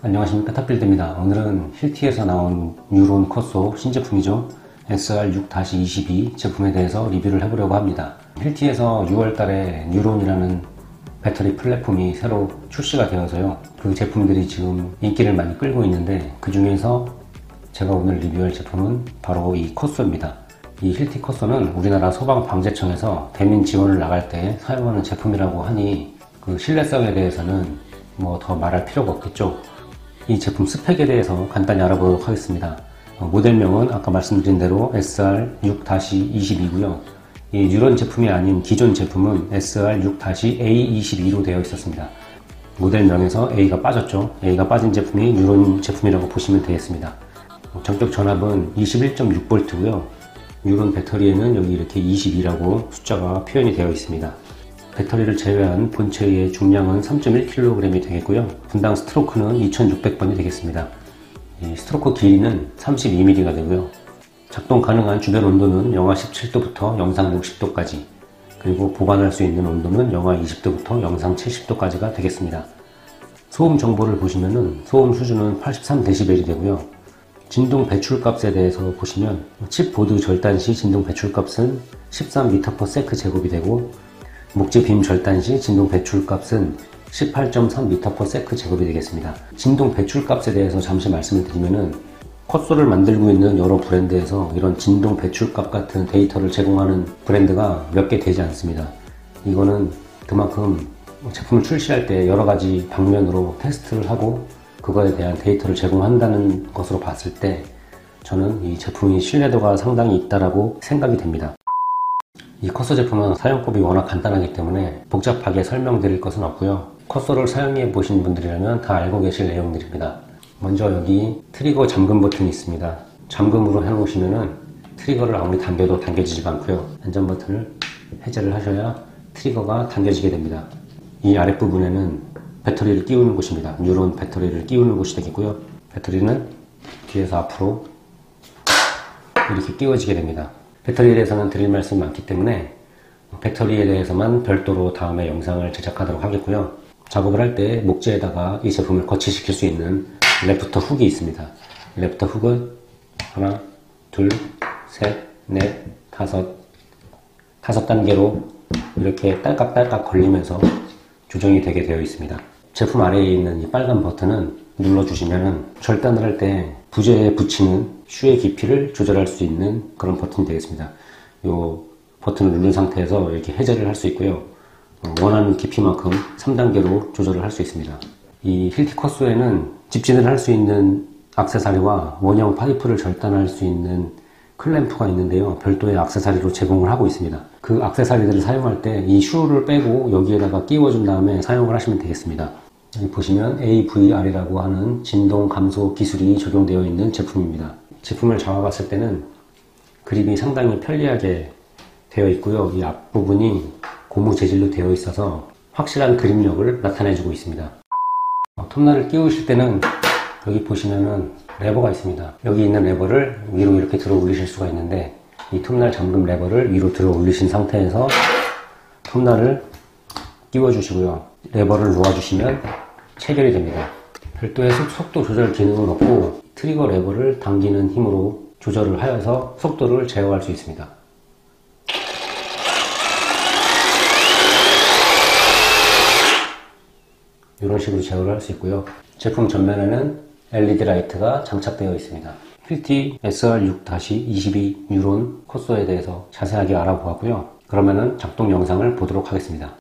안녕하십니까, 탑빌드입니다. 오늘은 힐티에서 나온 뉴론 컷소 신제품이죠, SR6-22 제품에 대해서 리뷰를 해보려고 합니다. 힐티에서 6월달에 뉴론이라는 배터리 플랫폼이 새로 출시가 되어서요, 그 제품들이 지금 인기를 많이 끌고 있는데, 그 중에서 제가 오늘 리뷰할 제품은 바로 이 컷소입니다. 이 힐티 컷소는 우리나라 소방방재청에서 대민 지원을 나갈 때 사용하는 제품이라고 하니, 그 신뢰성에 대해서는 뭐 더 말할 필요가 없겠죠. 이 제품 스펙에 대해서 간단히 알아보도록 하겠습니다. 모델명은 아까 말씀드린 대로 SR6-22고요 이 뉴런 제품이 아닌 기존 제품은 SR6-A22로 되어 있었습니다. 모델명에서 A가 빠졌죠. A가 빠진 제품이 뉴런 제품이라고 보시면 되겠습니다. 전격 전압은 21.6V고요 뉴런 배터리에는 여기 이렇게 22라고 숫자가 표현이 되어 있습니다. 배터리를 제외한 본체의 중량은 3.1kg이 되겠고요. 분당 스트로크는 2600번이 되겠습니다. 이 스트로크 길이는 32mm가 되고요. 작동 가능한 주변 온도는 영하 17도부터 영상 60도까지, 그리고 보관할 수 있는 온도는 영하 20도부터 영상 70도까지가 되겠습니다. 소음 정보를 보시면은 소음 수준은 83dB이 되고요. 진동 배출값에 대해서 보시면 칩보드 절단 시 진동 배출값은 13m/sec 제곱이 되고, 목재 빔 절단 시 진동 배출값은 18.3m/sec 제곱이 되겠습니다. 진동 배출값에 대해서 잠시 말씀을 드리면은, 컷소를 만들고 있는 여러 브랜드에서 이런 진동 배출값 같은 데이터를 제공하는 브랜드가 몇 개 되지 않습니다. 이거는 그만큼 제품을 출시할 때 여러 가지 방면으로 테스트를 하고 그거에 대한 데이터를 제공한다는 것으로 봤을 때, 저는 이 제품이 신뢰도가 상당히 있다라고 생각이 됩니다. 이 컷소 제품은 사용법이 워낙 간단하기 때문에 복잡하게 설명드릴 것은 없고요. 컷소를 사용해 보신 분들이라면 다 알고 계실 내용들입니다. 먼저 여기 트리거 잠금 버튼이 있습니다. 잠금으로 해놓으시면은 트리거를 아무리 당겨도 당겨지지가 않고요. 안전 버튼을 해제를 하셔야 트리거가 당겨지게 됩니다. 이 아랫부분에는 배터리를 끼우는 곳입니다. 뉴런 배터리를 끼우는 곳이 되겠고요. 배터리는 뒤에서 앞으로 이렇게 끼워지게 됩니다. 배터리에 대해서는 드릴 말씀이 많기 때문에 배터리에 대해서만 별도로 다음에 영상을 제작하도록 하겠고요. 작업을 할 때 목재에다가 이 제품을 거치시킬 수 있는 래프터 훅이 있습니다. 래프터 훅은 하나, 둘, 셋, 넷, 다섯 단계로 이렇게 딸깍딸깍 걸리면서 조정이 되게 되어 있습니다. 제품 아래에 있는 이 빨간 버튼은 눌러주시면은 절단을 할 때 부재에 붙이는 슈의 깊이를 조절할 수 있는 그런 버튼이 되겠습니다. 요 버튼을 누른 상태에서 이렇게 해제를 할 수 있고요. 원하는 깊이만큼 3단계로 조절을 할 수 있습니다. 이 힐티 컷소에는 집진을 할 수 있는 액세서리와 원형 파이프를 절단할 수 있는 클램프가 있는데요, 별도의 액세서리로 제공을 하고 있습니다. 그 액세서리들을 사용할 때 이 슈를 빼고 여기에다가 끼워준 다음에 사용을 하시면 되겠습니다. 여기 보시면 AVR이라고 하는 진동 감소 기술이 적용되어 있는 제품입니다. 제품을 잡아봤을 때는 그립이 상당히 편리하게 되어 있고요. 이 앞부분이 고무 재질로 되어 있어서 확실한 그립력을 나타내주고 있습니다. 톱날을 끼우실 때는 여기 보시면은 레버가 있습니다. 여기 있는 레버를 위로 이렇게 들어 올리실 수가 있는데, 이 톱날 잠금 레버를 위로 들어 올리신 상태에서 톱날을 끼워주시고요. 레버를 놓아주시면 체결이 됩니다. 별도의 속도 조절 기능은 없고 트리거 레버를 당기는 힘으로 조절을 하여서 속도를 제어할 수 있습니다. 이런 식으로 제어를 할 수 있고요. 제품 전면에는 LED 라이트가 장착되어 있습니다. 힐티 SR6-22 뉴런 컷소에 대해서 자세하게 알아보았고요. 그러면은 작동 영상을 보도록 하겠습니다.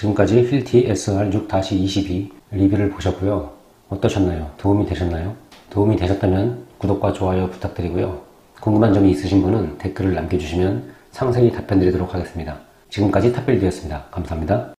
지금까지 힐티 SR6-22 리뷰를 보셨고요. 어떠셨나요? 도움이 되셨나요? 도움이 되셨다면 구독과 좋아요 부탁드리고요. 궁금한 점이 있으신 분은 댓글을 남겨주시면 상세히 답변 드리도록 하겠습니다. 지금까지 탑빌드였습니다. 감사합니다.